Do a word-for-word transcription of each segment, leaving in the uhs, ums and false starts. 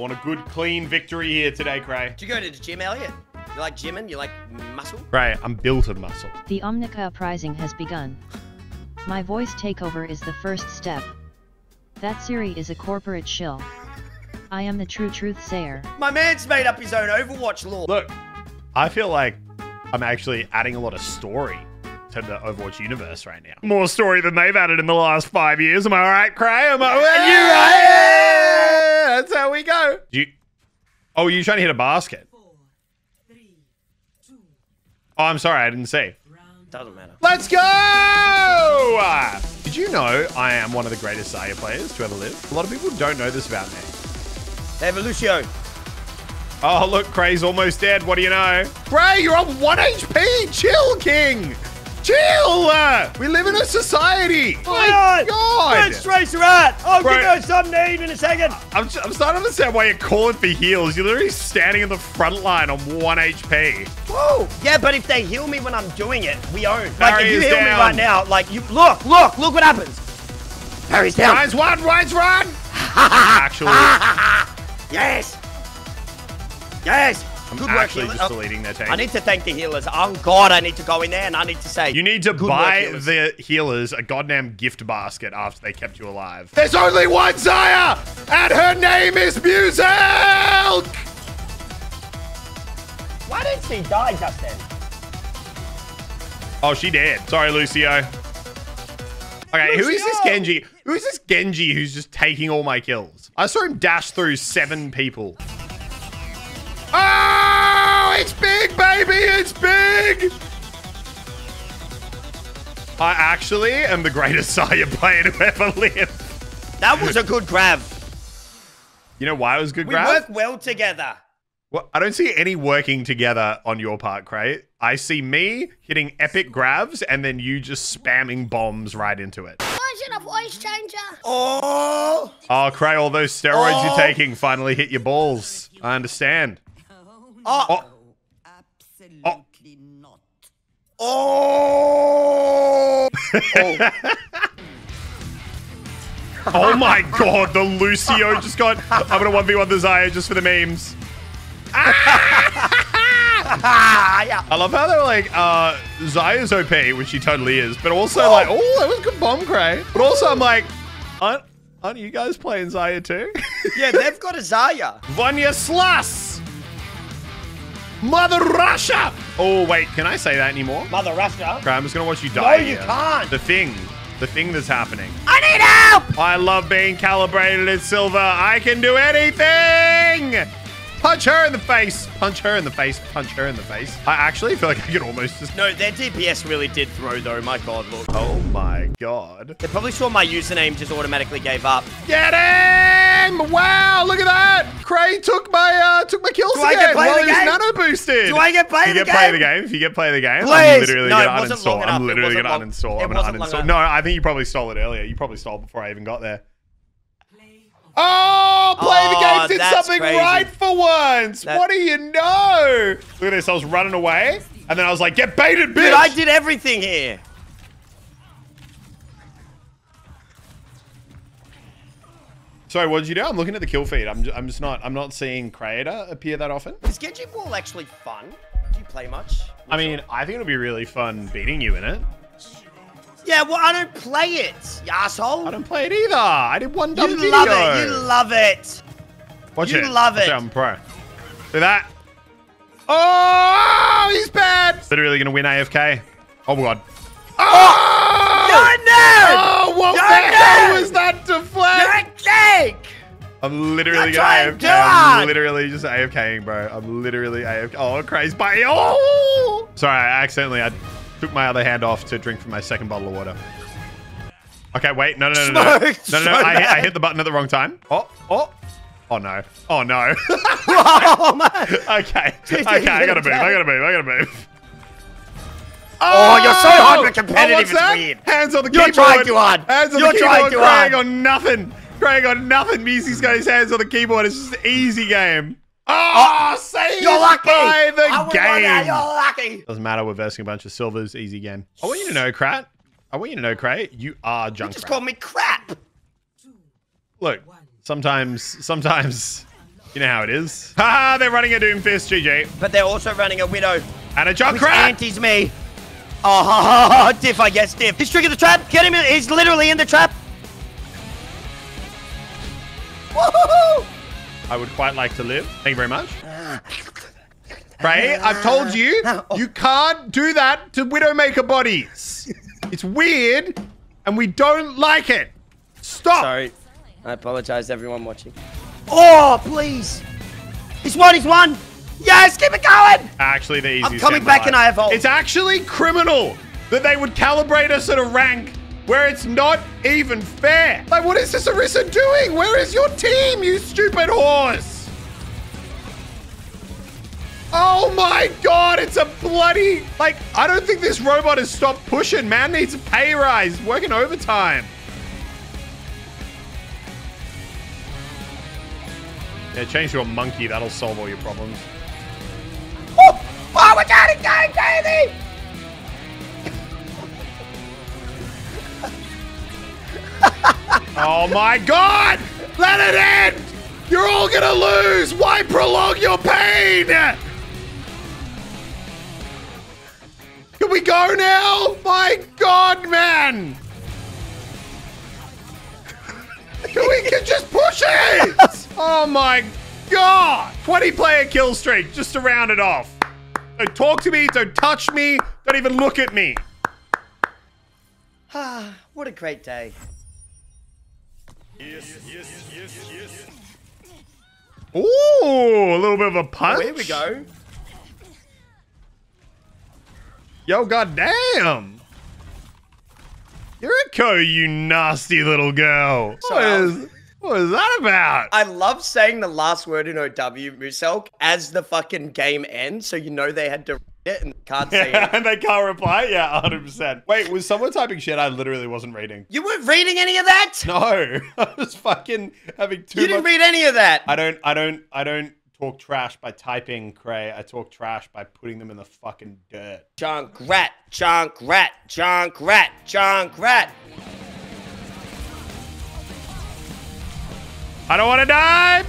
I want a good, clean victory here today, Cray. Do you go to the gym, Elliot? You like gymming? You like muscle? Cray, I'm built of muscle. The Omnica uprising has begun. My voice takeover is the first step. That Siri is a corporate shill. I am the true truth sayer. My man's made up his own Overwatch lore. Look, I feel like I'm actually adding a lot of story to the Overwatch universe right now. More story than they've added in the last five years. Am I right, Cray? Am I? Are you right? Yeah! That's how we go. You... Oh, you're trying to hit a basket. Four, three, two. Oh, I'm sorry, I didn't see. Doesn't matter. Let's go! Did you know I am one of the greatest Zarya players to ever live? A lot of people don't know this about me. They have a Lucio. Oh, look, Cray's almost dead. What do you know? Cray, you're on one H P. Chill, King. Chill. We live in a society. Oh, my God. Where's Tracer at? I'll give her some name in a second. I'm, I'm starting to understand why you're calling for heals. You're literally standing in the front line on one H P. Whoa. Yeah, but if they heal me when I'm doing it, we own. Like, if you heal me right now, like, you look, look, look what happens. Barry's down. Rise one, rise one. Actually. Yes. Yes. I'm good actually work, just deleting their team. I need to thank the healers. Oh, God, I need to go in there and I need to say... You need to buy healers. the healers a goddamn gift basket after they kept you alive. There's only one Zarya, and her name is Muselk! Why did she die just then? Oh, she did. Sorry, Lucio. Okay, Lucio. Who is this Genji? Who is this Genji who's just taking all my kills? I saw him dash through seven people. Oh, it's big, baby. It's big. I actually am the greatest Zarya player to ever live. That was a good grab. You know why it was a good we grab? We work well together. Well, I don't see any working together on your part, Cray. I see me hitting epic grabs and then you just spamming bombs right into it. A voice changer. Oh, oh, Cray, all those steroids oh. you're taking finally hit your balls. I understand. Oh, oh. No, absolutely oh. not. Oh, oh. Oh my God, the Lucio just got. I'm gonna one v one the Zarya just for the memes. Yeah. I love how they're like, uh, Zarya's O P, which she totally is, but also oh. like, oh, that was a good bomb, Cray. But also I'm like, aren't, aren't you guys playing Zarya too? Yeah, they've got a Zarya. Vanya Sluss! Mother Russia! Oh, wait, can I say that anymore? Mother Russia? Cray, I'm just gonna watch you die. No, you here. can't. The thing, the thing that's happening. I need help! I love being calibrated at silver. I can do anything! Punch her in the face. Punch her in the face. Punch her in the face. I actually feel like I could almost just... No, their D P S really did throw, though. My God, look. Oh, my God. They probably saw my username just automatically gave up. Get him! Wow, look at that. Cray took my uh, took my kills Do again. I get play well, the game? Nano boosted. Do I get play you the get game? You get play the game. If you get play the game, Please. I'm literally no, going to uninstall. I'm literally going to uninstall. I'm going to uninstall. No, I think you probably stole it earlier. You probably stole it before I even got there. Oh, play oh, the game did something crazy. right for once. That what do you know? Look at this. I was running away, and then I was like, get baited, bitch. Dude, I did everything here. Sorry, what did you do? I'm looking at the kill feed. I'm just, I'm just not, I'm not seeing Creator appear that often. Is Genji Ball actually fun? Do you play much? What's I mean, on? I think it'll be really fun beating you in it. Yeah, well, I don't play it, you asshole. I don't play it either. I did one dumb video. You love it. You love it. Watch it. You love it. I'm pro. Do that. Oh, he's bad. Literally going to win A F K. Oh, my God. Oh! You're dead. Oh, what the hell was that deflect? You're a cake. I'm literally going to A F K. I'm literally just AFKing, bro. I'm literally A F K. Oh, crazy. Bye. Oh! Sorry, I accidentally... I took my other hand off to drink from my second bottle of water. Okay, wait, no, no, no, no, no, no, no, no. I, hit, I hit the button at the wrong time. Oh, oh, oh no, oh no. Oh, man. Okay, okay, I gotta move, I gotta move, I gotta move. Oh, oh, you're so hard to competitive, oh, it's weird. Hands on the keyboard. You're trying too hard. Hands on you're the keyboard, Craig on nothing. Craig on nothing, Meezy's got his hands on the keyboard. It's just an easy game. Oh, oh saved you're lucky. by the I game. You're lucky. Doesn't matter. We're versing a bunch of silvers. Easy game. I want you to know, Krat. I want you to know, Cray. You are Junkrat. You just call me crap. Look, sometimes, sometimes You know how it is. Haha, they're running a Doomfist, G G. But they're also running a Widow. And a Junkrat! Which antis me. Oh, ha, ha, ha, diff, I guess, diff. He's triggered the trap. Get him in. He's literally in the trap. Woohoo! I would quite like to live. Thank you very much. Ray, I've told you, you can't do that to Widowmaker bodies. It's weird, and we don't like it. Stop. Sorry. I apologize to everyone watching. Oh, please. He's won, he's won. Yes, keep it going. Actually, the easiest. I'm coming back and I evolve. It's actually criminal that they would calibrate us at a rank where it's not even fair. Like, what is this Orisa doing? Where is your team, you stupid horse? Oh my God, it's a bloody... Like, I don't think this robot has stopped pushing. Man needs a pay rise, working overtime. Yeah, change to a monkey. That'll solve all your problems. Oh, oh we're down in game, Daisy! Oh my God! Let it end! You're all gonna lose! Why prolong your pain? Can we go now? My God, man! Can we can just push it? Oh my God! twenty player kill streak, just to round it off. Don't talk to me, don't touch me, don't even look at me. Ah, what a great day. Yes, yes, yes, yes. Ooh, a little bit of a punch. Oh, here we go. Yo, goddamn. Yuriko, you nasty little girl. What is, what is that about? I love saying the last word in O W, Muselk, as the fucking game ends, so you know they had to read it and can't say yeah, it. And they can't reply? Yeah, one hundred percent. Wait, was someone typing shit I literally wasn't reading? You weren't reading any of that? No, I was fucking having too much. You didn't read any of that. I don't, I don't, I don't talk trash by typing, Cray. I talk trash by putting them in the fucking dirt. Junkrat, Junkrat, Junkrat, Junkrat. I don't want to die.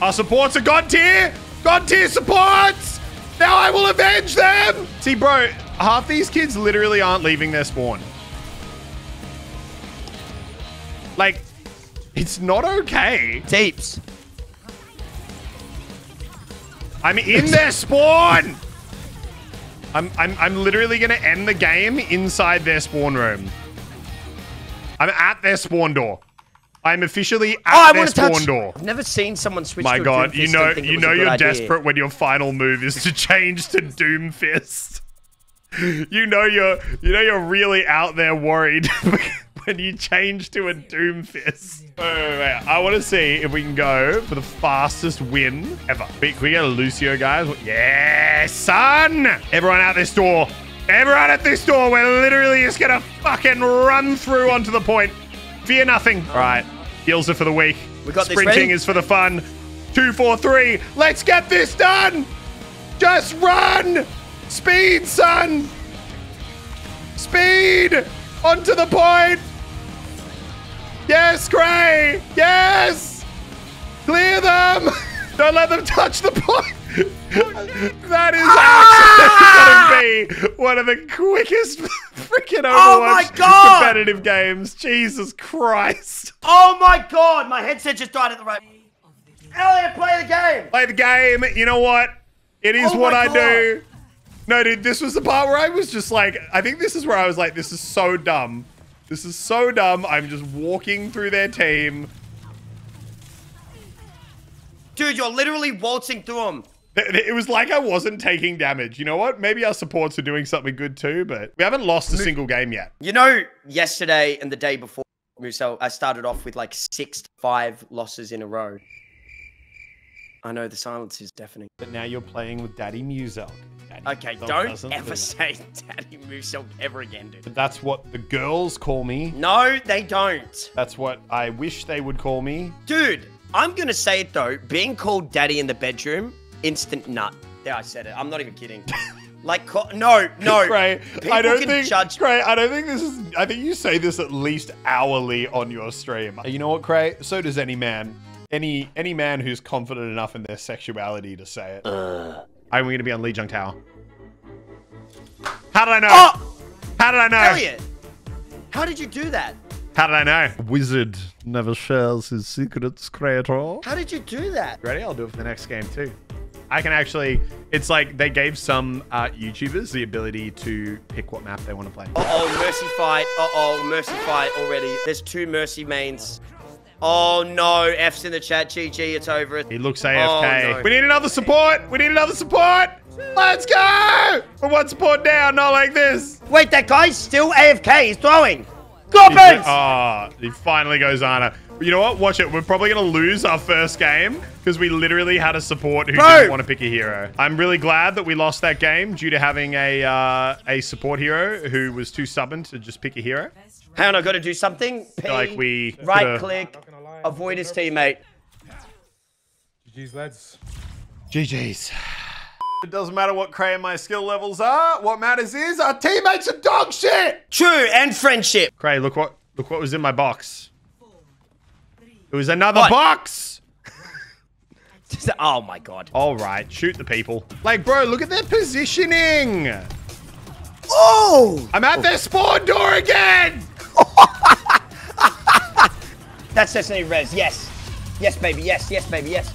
Our supports are God tier. God tier supports. Now I will avenge them. See, bro, half these kids literally aren't leaving their spawn. Like, it's not okay. Tapes. I'm in their spawn. I'm, I'm, I'm literally going to end the game inside their spawn room. I'm at their spawn door. I'm officially at oh, their spawn touch. door. I've never seen someone switch My to God, Doomfist you know, you know you're idea. desperate when your final move is to change to Doomfist. You know you're, you know you're really out there worried. And you change to a Doomfist. Wait, wait, wait. I want to see if we can go for the fastest win ever. Wait, can we get a Lucio, guys? Yes, son! Everyone out this door. Everyone at this door. We're literally just going to fucking run through onto the point. Fear nothing. All right. Heals are for the weak. We got Sprinting this Sprinting is for the fun. Two, four, three. Let's get this done. Just run. Speed, son. Speed. Onto the point. Yes, Gray! Yes! Clear them! Don't let them touch the point! That is ah! actually going to be one of the quickest freaking Overwatch oh my God. competitive games. Jesus Christ. Oh my God! My headset just died at the right... Elliot, play the game! Play the game. You know what? It is oh what I God. do. No, dude, this was the part where I was just like... I think this is where I was like, this is so dumb. This is so dumb. I'm just walking through their team. Dude, you're literally waltzing through them. It was like I wasn't taking damage. You know what? Maybe our supports are doing something good too, but we haven't lost a single game yet. You know, yesterday and the day before, Musel, I started off with like six to five losses in a row. I know the silence is deafening. But now you're playing with Daddy Muselk. Okay, don't ever say Daddy Muselk ever again, dude. But that's what the girls call me. No, they don't. That's what I wish they would call me. Dude, I'm going to say it though. Being called Daddy in the bedroom, instant nut. Yeah, I said it. I'm not even kidding. Like, no, no. Cray, I don't think, judge. Cray, I don't think this is, I think you say this at least hourly on your stream. You know what, Cray? So does any man. Any any man who's confident enough in their sexuality to say it. Uh. I'm going to be on Lee Jung Tower. How did I know? Oh! How did I know? Elliot, how did you do that? How did I know? Wizard never shares his secrets, Krator. How did you do that? Ready? I'll do it for the next game too. I can actually, it's like they gave some uh, YouTubers the ability to pick what map they want to play. Uh-oh, mercy fight. Uh-oh, mercy fight already. There's two mercy mains. Oh no, F's in the chat. G G, it's over. He looks A F K. Oh, no. We need another support. We need another support. Let's go. But one support down, not like this. Wait, that guy's still A F K. He's throwing. Goblins! Ah, oh, he finally goes Ana. You know what? Watch it. We're probably going to lose our first game because we literally had a support who Bro. didn't want to pick a hero. I'm really glad that we lost that game due to having a uh, a support hero who was too stubborn to just pick a hero. Hang on, I've got to do something. P, like we right click, avoid his teammate. G G's, lads. G G's. It doesn't matter what Cray and my skill levels are. What matters is our teammates are dog shit. True, and friendship. Cray, look what look what was in my box. It was another what? box. Oh my god. All right, shoot the people. Like, bro, look at their positioning. Oh! I'm at oh. their spawn door again. That's definitely res. Yes, yes, baby. Yes, yes, baby. Yes.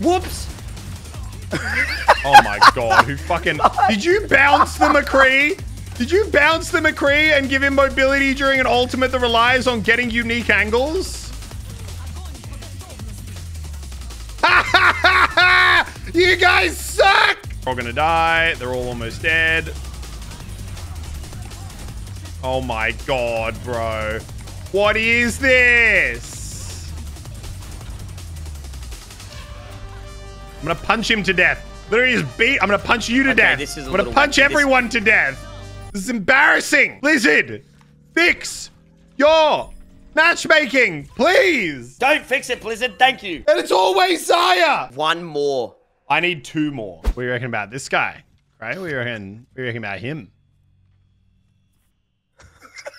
Whoops! Oh my god, who fucking... Did you bounce the McCree? Did you bounce the McCree and give him mobility during an ultimate that relies on getting unique angles? You guys suck! They're all gonna die. They're all almost dead. Oh my god, bro. What is this? I'm gonna punch him to death. Literally just beat. I'm gonna punch you to okay, death. This is a I'm gonna punch everyone to death. This is embarrassing. Blizzard, fix your matchmaking, please. Don't fix it, Blizzard. Thank you. And it's always Zarya. One more. I need two more. What do you reckon about this guy? Right? What do you reckon, what do you reckon about him?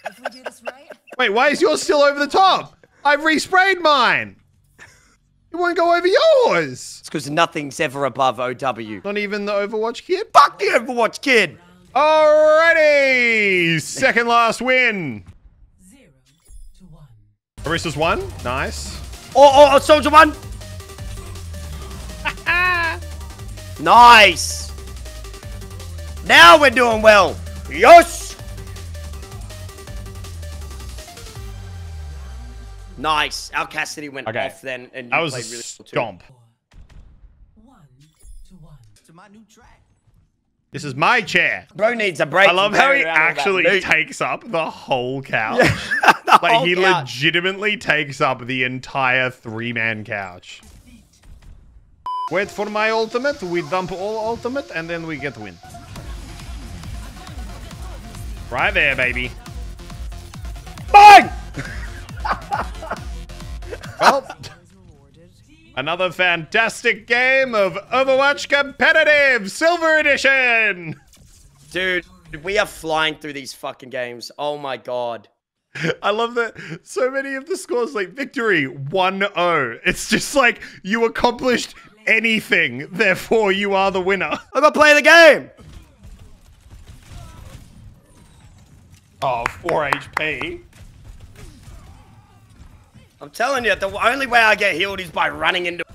If we do this right. Wait, why is yours still over the top? I've resprayed mine. It won't go over yours. It's because nothing's ever above O W. Not even the Overwatch kid? Fuck the Overwatch kid. Alrighty. Second last win. Zero to one. Orisa's one. Nice. Oh, oh, soldier one. Nice. Now we're doing well. Yes. Nice. Our Cassidy went okay. off then, and you that was played really stomp. One to one. To my new track. This is my chair. Bro needs a break. I love how he actually takes up the whole couch. Yeah, the like whole he couch. legitimately takes up the entire three-man couch. Wait for my ultimate. We dump all ultimate, and then we get win. Right there, baby. Bang! Well, another fantastic game of Overwatch Competitive Silver Edition. Dude, we are flying through these fucking games. Oh my god. I love that so many of the scores like victory one zero. It's just like you accomplished anything, therefore you are the winner. I'm gonna play the game. Oh, four H P. I'm telling you, the only way I get healed is by running into...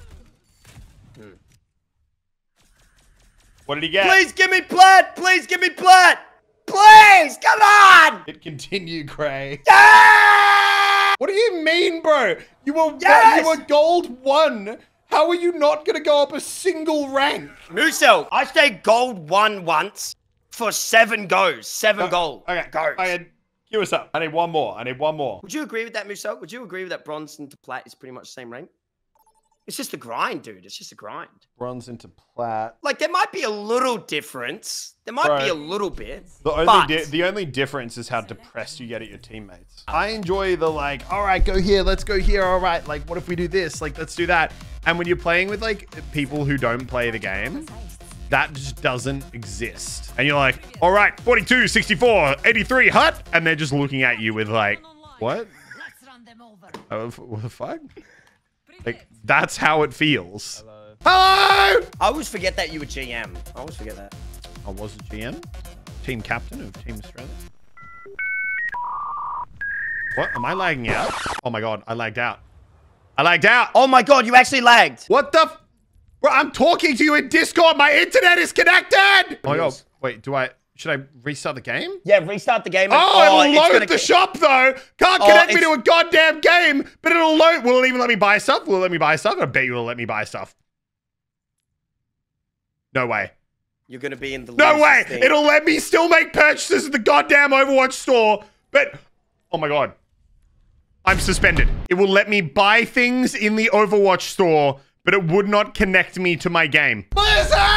What did he get? Please give me plat! Please give me plat! Please! Come on! It continued, Cray. Yeah! What do you mean, bro? You were, yes! you were gold one. How are you not going to go up a single rank? Muselk, I stayed gold one once for seven goes. Seven oh, gold. Okay, goes. I had Give us up. I need one more. I need one more. Would you agree with that, Muselk? Would you agree with that bronze into plat is pretty much the same rank? It's just the grind, dude. It's just the grind. Runs into plat. Like, there might be a little difference. There might Bro, be a little bit. The only, but... the only difference is how depressed you get at your teammates. I enjoy the, like, all right, go here. Let's go here. All right. Like, what if we do this? Like, let's do that. And when you're playing with, like, people who don't play the game, that just doesn't exist. And you're like, all right, forty-two, sixty-four, eighty-three, hut. And they're just looking at you with, like, what? Oh, what the fuck? Like, that's how it feels. Hello. Hello! I always forget that you were G M. I always forget that. I was a G M? Team captain of Team Australia? What? Am I lagging out? Oh my god, I lagged out. I lagged out! Oh my god, you actually lagged! What the f- Bro, I'm talking to you in Discord! My internet is connected! Oh my god, wait, do I- Should I restart the game? Yeah, restart the game. And, oh, oh, it'll load the get... shop though. Can't oh, connect it's... me to a goddamn game, but it'll load. Will it even let me buy stuff? Will it let me buy stuff? I bet you it'll let me buy stuff. No way. You're gonna be in the No way! Thing. It'll let me still make purchases at the goddamn Overwatch store, but oh my god. I'm suspended. It will let me buy things in the Overwatch store, but it would not connect me to my game. Blizzard!